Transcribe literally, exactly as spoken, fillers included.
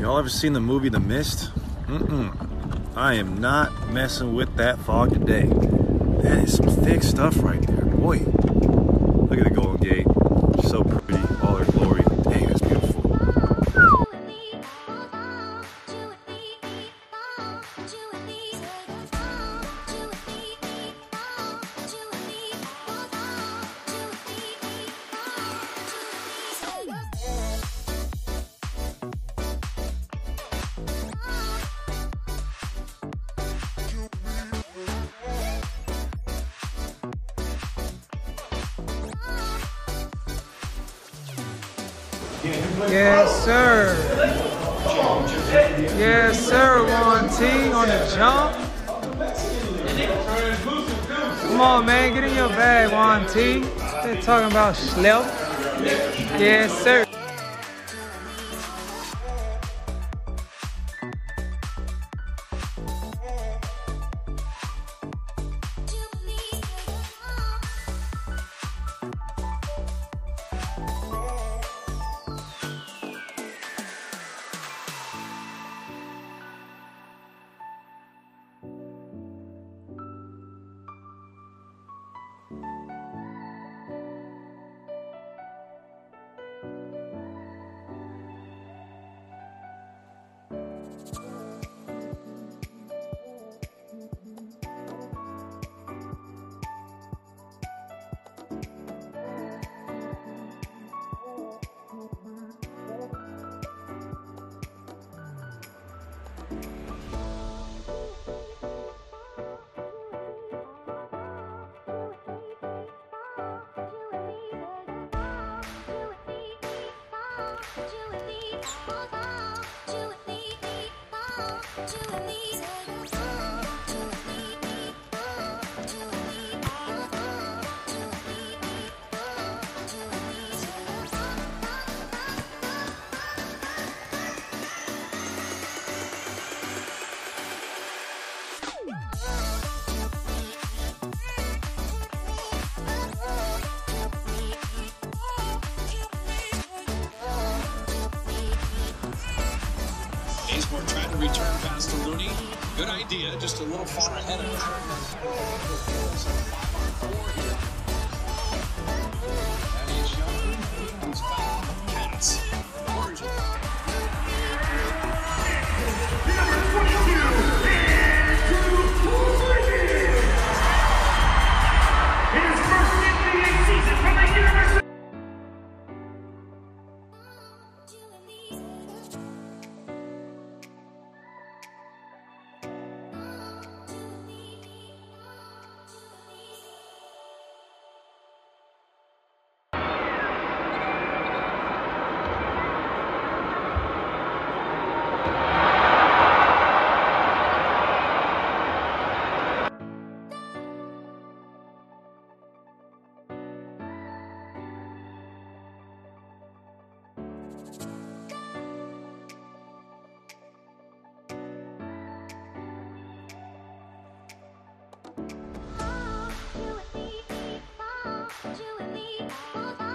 Y'all ever seen the movie The Mist? Mm-mm. I am not messing with that fog today. That is some thick stuff right there. Boy, look at the Golden Gate. So pretty, all her glory. Dang, that's beautiful. Yes, sir. Yes, sir. Juan T on the jump. Come on, man. Get in your bag, Juan T. They're talking about schlep. Yes, sir. Bazemore tried to return fast to Looney. Good idea, just a little far ahead of her. You and me.